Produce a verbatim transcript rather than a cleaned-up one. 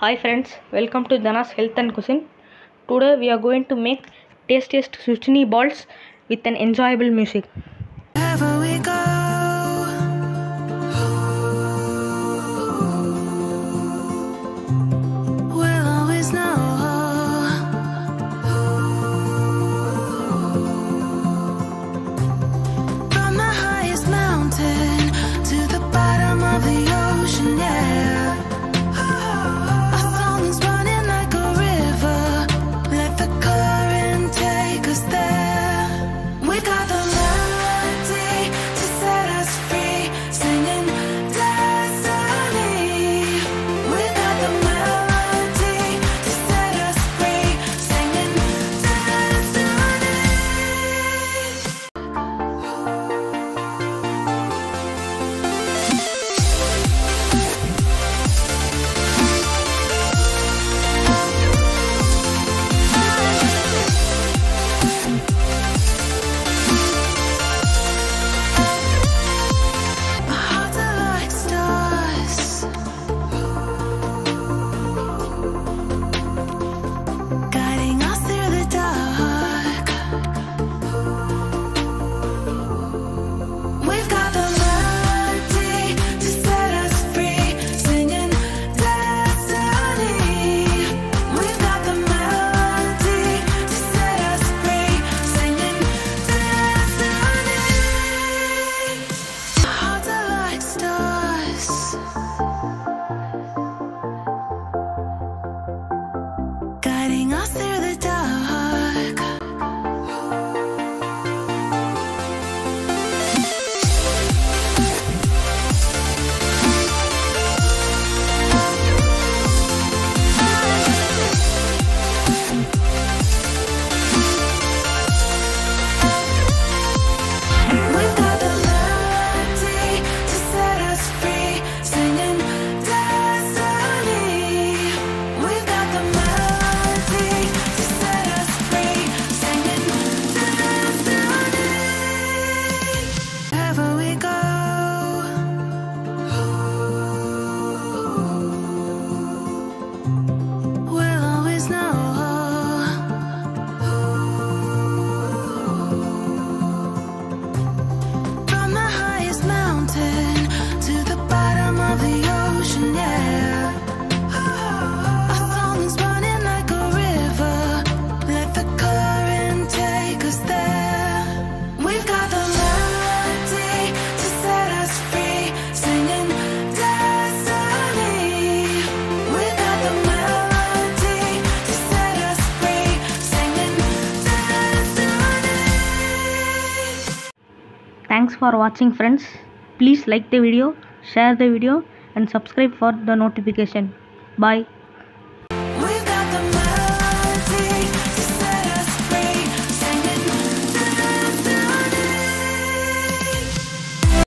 Hi friends, welcome to Dhana's Health and Cuisine. Today we are going to make tastiest zucchini balls with an enjoyable music. Wherever we go, we'll always know. From the highest mountain to the bottom of the ocean, yeah. Thanks for watching friends. Please like the video, share the video and subscribe for the notification. Bye.